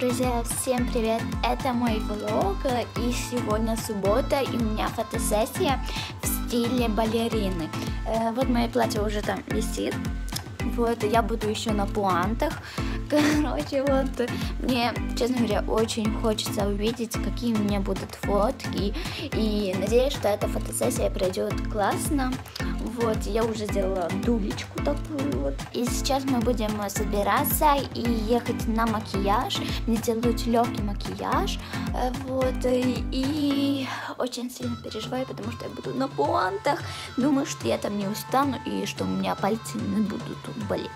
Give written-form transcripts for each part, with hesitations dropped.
Друзья, всем привет! Это мой влог, и сегодня суббота, и у меня фотосессия в стиле балерины. Вот мое платье уже там висит, вот, я буду еще на пуантах. Короче, вот, мне, честно говоря, очень хочется увидеть, какие у меня будут фотки, и надеюсь, что эта фотосессия пройдет классно. Вот, я уже сделала дулечку такую вот. И сейчас мы будем собираться и ехать на макияж. Мне делают легкий макияж. Вот, и очень сильно переживаю, потому что я буду на пуантах. Думаю, что я там не устану и что у меня пальцы не будут болеть.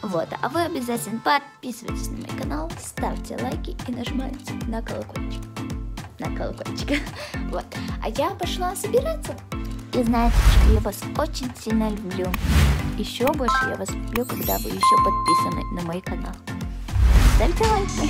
Вот, а вы обязательно подписывайтесь на мой канал, ставьте лайки и нажимайте на колокольчик. На колокольчик. Вот, а я пошла собираться. И знаете, что я вас очень сильно люблю. Еще больше я вас люблю, когда вы еще подписаны на мой канал. Ставьте лайки.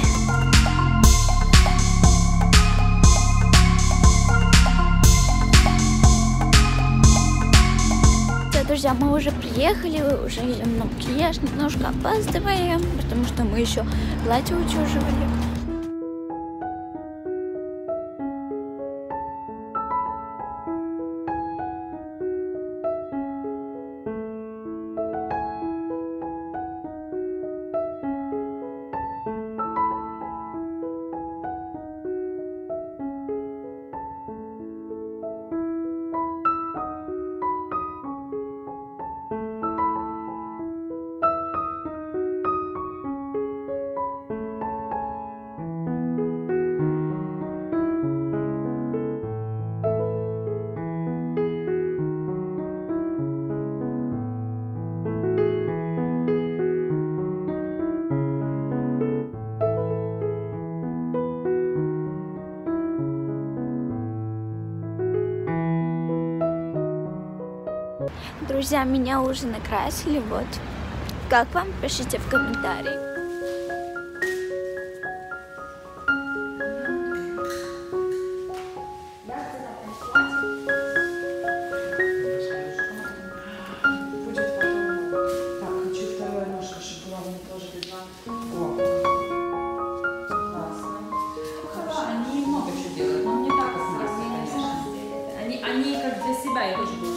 Друзья, мы уже приехали, уже идем на макияж, немножко опаздываем, потому что мы еще платье учуживали. Друзья, меня уже накрасили, вот. Как вам? Пишите в комментарии. Они много чего делают, но не так, как они как для себя, я тоже буду.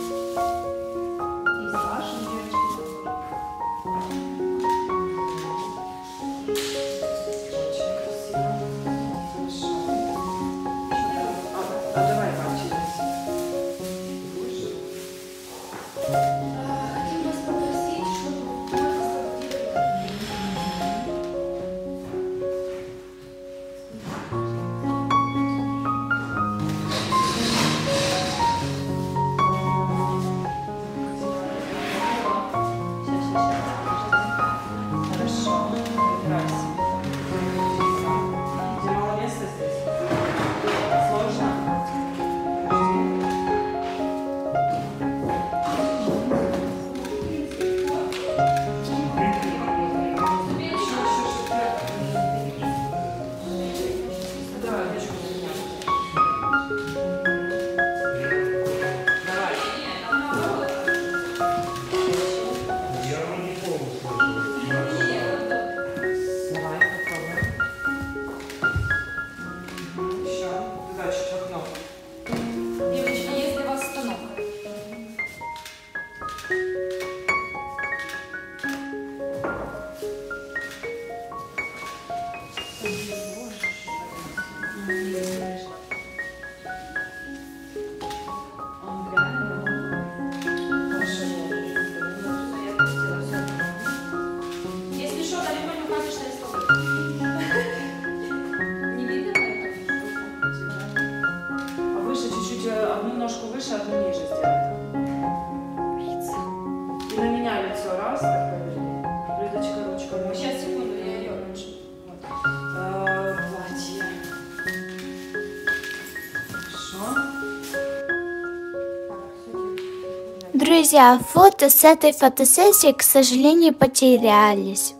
Друзья, фото с этой фотосессии, к сожалению, потерялись.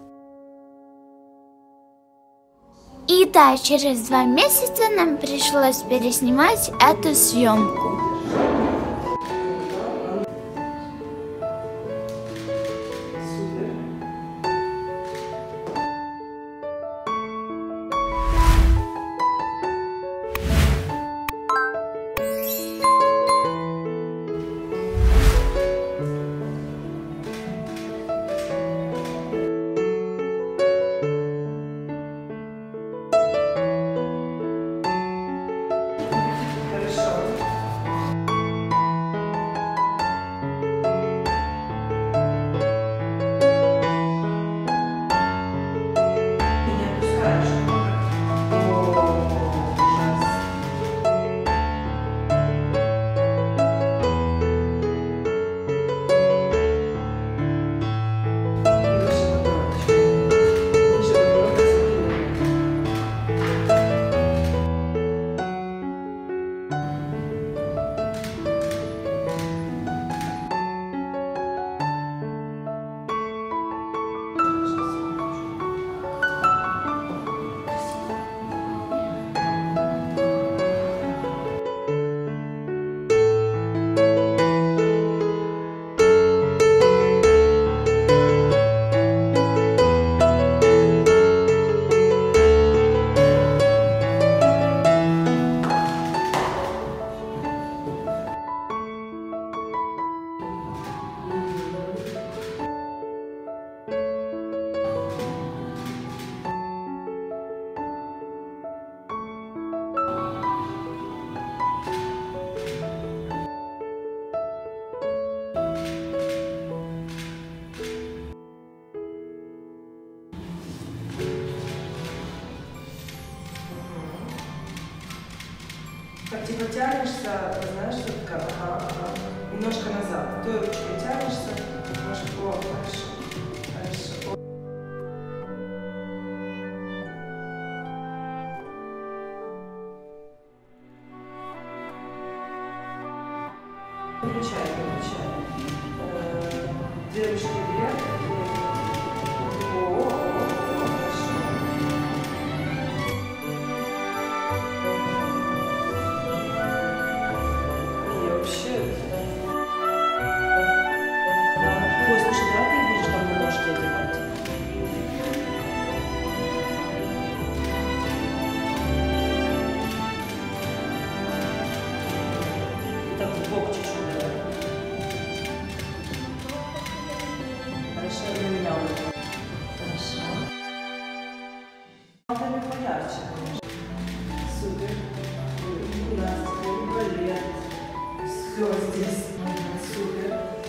И да, через 2 месяца нам пришлось переснимать эту съемку. Как типа тянешься, знаешь, что такая, немножко назад. Той ручкой тянешься, немножко, о, хорошо, хорошо. Выключай, выключай. Две ручки вверх. Супер. У нас теперь балет. Все здесь. Супер.